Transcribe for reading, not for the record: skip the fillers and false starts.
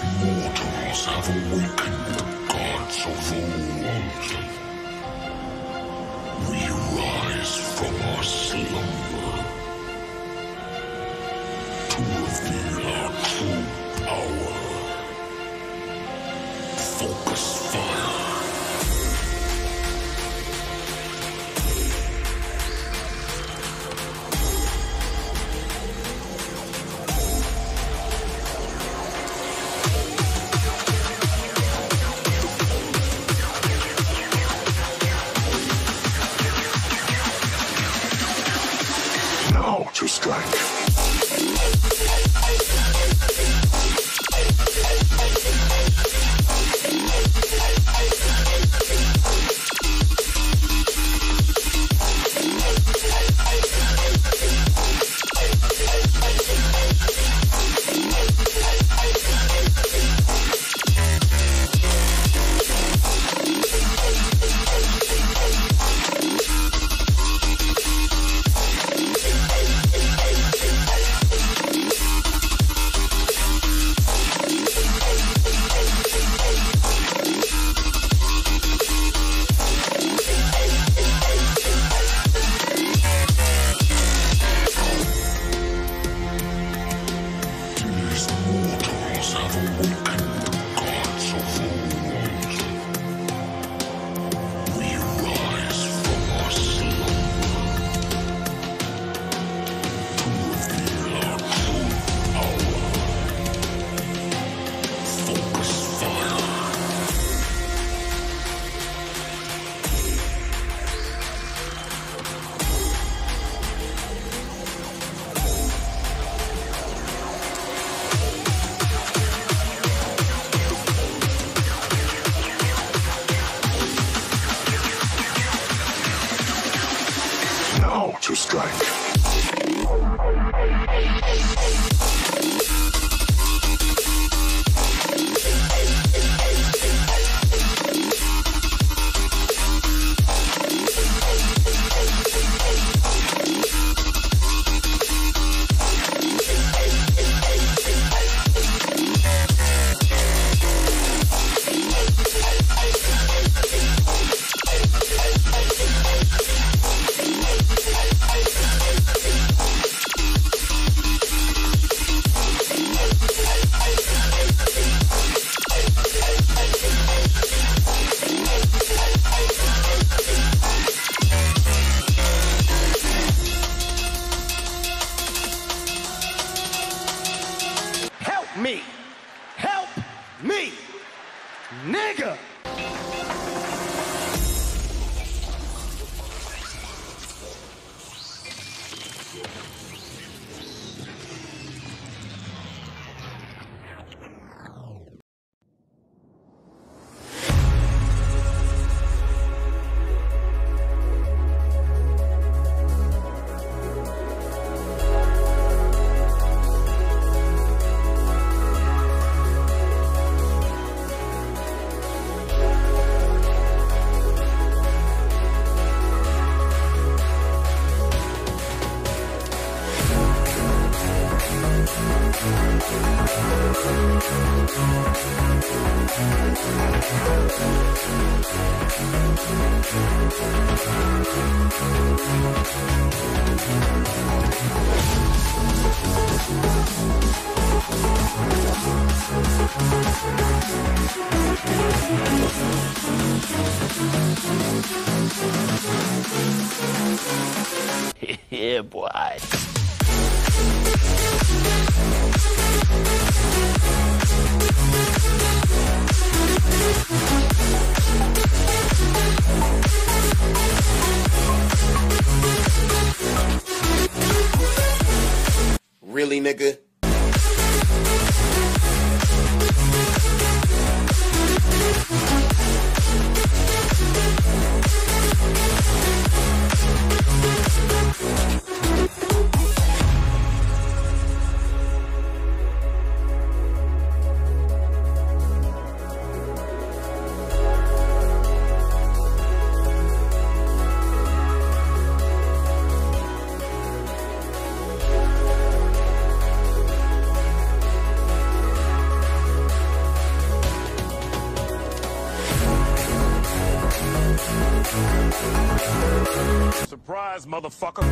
these mortals have awakened the gods of old. We rise from our slumber to reveal our true power. Focus fire. To Yeah, boy. Really, nigga? motherfucker.